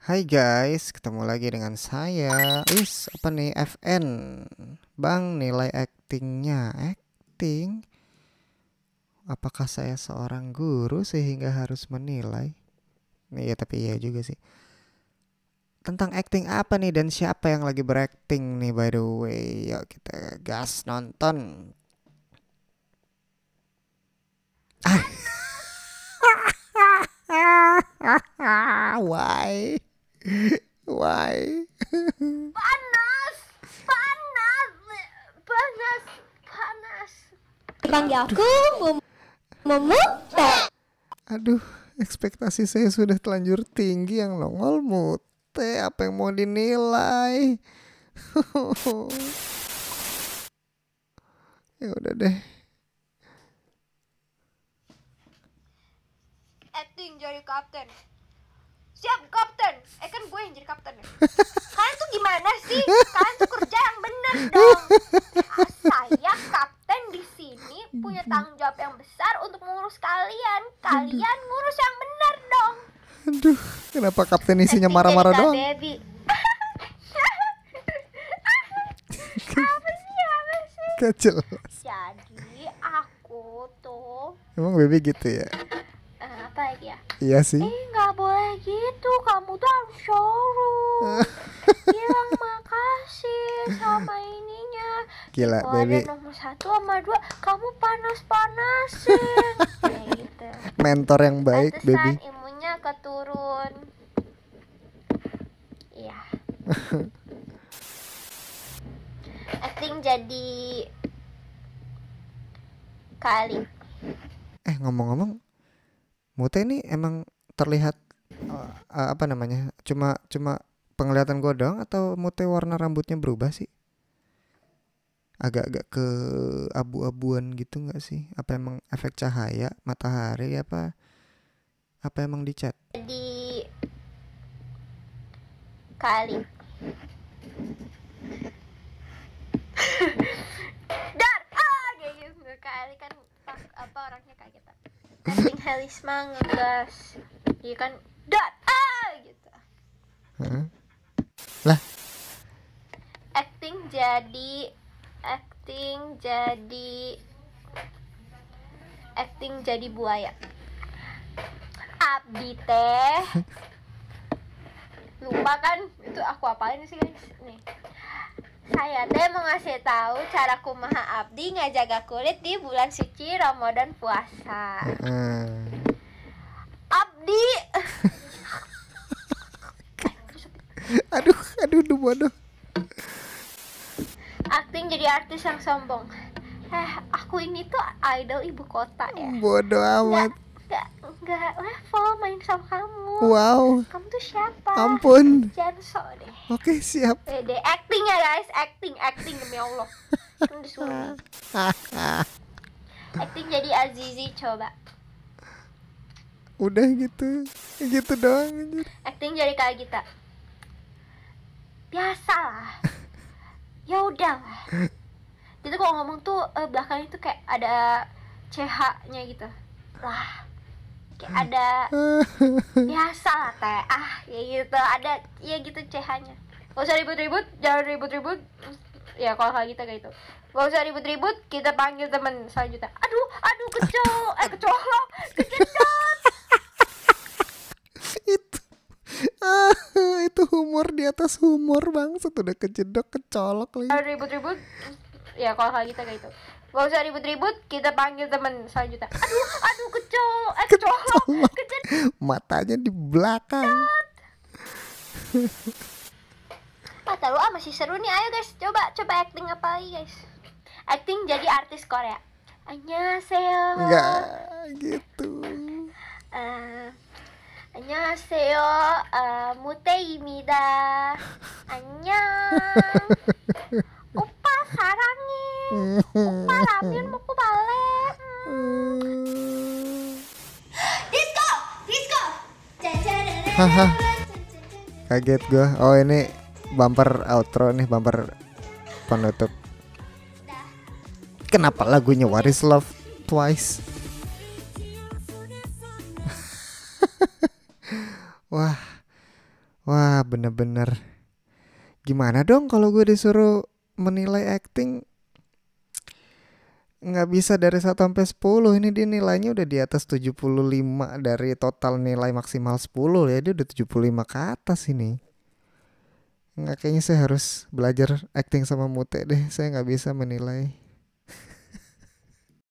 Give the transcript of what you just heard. Hai guys, ketemu lagi dengan saya apa nih, FN Bang. Nilai actingnya, apakah saya seorang guru sehingga harus menilai? Iya, tapi iya juga sih. Tentang acting apa nih dan siapa yang lagi beracting nih, by the way? Yuk kita gas nonton. Why? Why? Panas. Tetanggaku memutek. Aduh, ekspektasi saya sudah telanjur tinggi, yang nongol mute. Apa yang mau dinilai? Ya udah deh. Acting jadi kapten. Siap kapten, kan gue yang jadi kapten ya. Kalian tuh gimana sih? Kalian tuh kerja yang bener dong. Saya kapten di sini punya tanggung jawab yang besar untuk mengurus kalian. Kalian ngurus yang bener dong. Aduh, kenapa kapten isinya marah-marah doang? Apa sih? Gak jelas. Jadi aku tuh. Emang baby gitu ya? Apa ya? Iya sih. Nggak boleh gitu, kamu tuh harus showroom. Bilang makasih sama ininya. Gila, baby. Nomor 1 sama 2, kamu panas-panasin. Ya, gitu. Mentor yang baik, baby. Ilmunya keturun. Iya. Acting jadi kali. Ngomong-ngomong, mute ini emang terlihat apa namanya? Cuma penglihatan gue doang atau mute warna rambutnya berubah sih? Agak-agak ke abu-abuan gitu nggak sih? Apa emang efek cahaya matahari apa emang dicat? Di kali. Dar gitu kali kan apa orangnya kagetan. Acting Helisma ngegas. Dia kan gitu. Lah. Acting jadi buaya. Abdi teh. Lupa kan? Itu aku apalin sih guys. Nih. Saya teh mau ngasih tahu cara kumaha abdi ngejaga kulit di bulan suci Ramadan puasa. Abdi. aduh bodoh. Acting jadi artis yang sombong. Aku ini tuh idol ibu kota ya. Bodoh amat. Enggak level main sama kamu. Wow. Kamu tuh siapa? Ampun. Jangan sok deh. Oke, siap. Acting ya guys, acting demi Allah. Kan disuruh. Acting jadi Azizi coba. Udah gitu. Gitu doang anjir. Acting jadi Kak Gita. Biasalah. Ya udah. Itu kalau ngomong tuh belakangnya tuh kayak ada CH-nya gitu. Lah. Kayak ada biasa lah teh ya gitu, ada ya gitu CH-nya. Gak usah ribut-ribut, jangan ribut-ribut ya kalau kayak gitu gak usah ribut-ribut, kita panggil temen selanjutnya. Aduh kecolok itu humor di atas humor bang, udah kejedok kecolok lagi. Ribut-ribut ya kalau kayak gitu gak usah ribut-ribut, kita panggil temen selanjutnya. Aduh kecolok. Matanya di belakang. Mata lu masih seru nih, ayo guys, coba acting apa lagi guys? Acting jadi artis Korea. Annyeonghaseyo. Enggak gitu. Annyeonghaseyo, muteimida. Annyeong. Oppa sarangin. Oppa ramen mokko bale. Disco. Kaget gue. Oh, ini bumper outro nih, bumper penutup. Kenapa lagunya What Is Love Twice? Wah, Wah, bener-bener gimana dong kalau gue disuruh menilai acting? Nggak bisa dari 1 sampai 10. Ini dia nilainya udah di atas 75 dari total nilai maksimal 10 ya. Dia udah 75 ke atas ini. Nggak, kayaknya saya harus belajar acting sama Mute deh. Saya nggak bisa menilai.